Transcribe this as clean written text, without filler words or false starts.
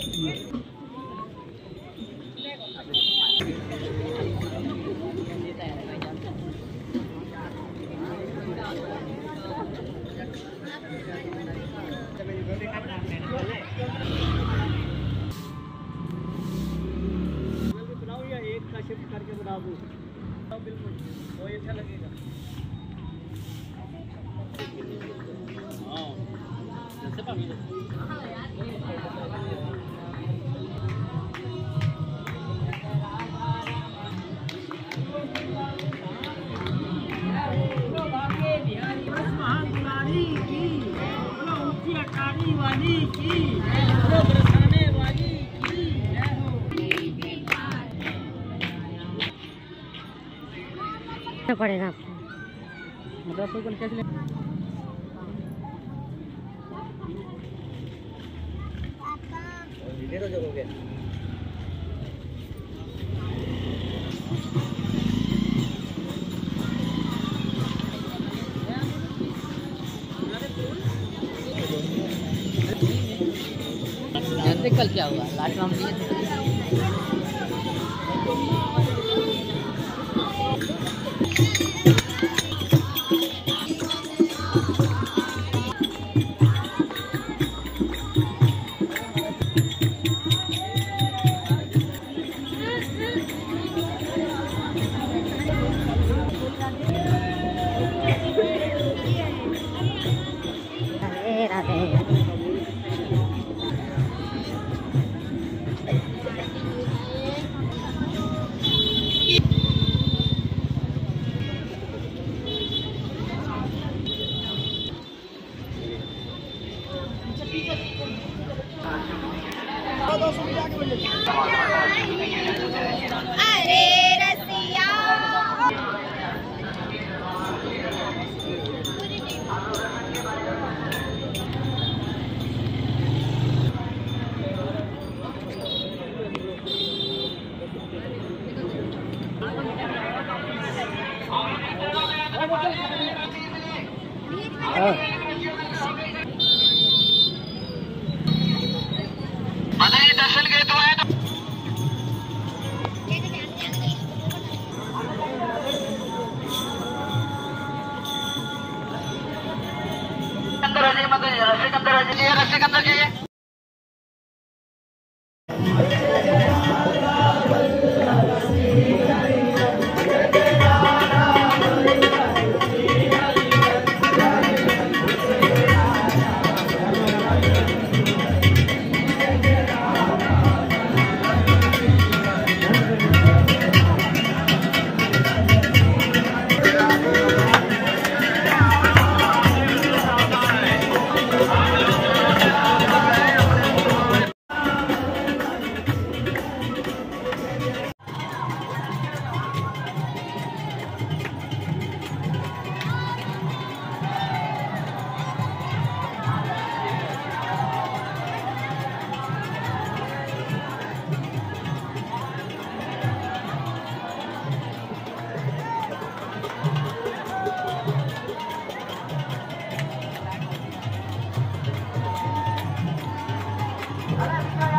बनाओ या एक का शेप करके बनाओ बिल्कुल वो अच्छा लगेगा। पड़ेगा आपको मतलब कैसे जानते कल क्या हुआ लास्ट में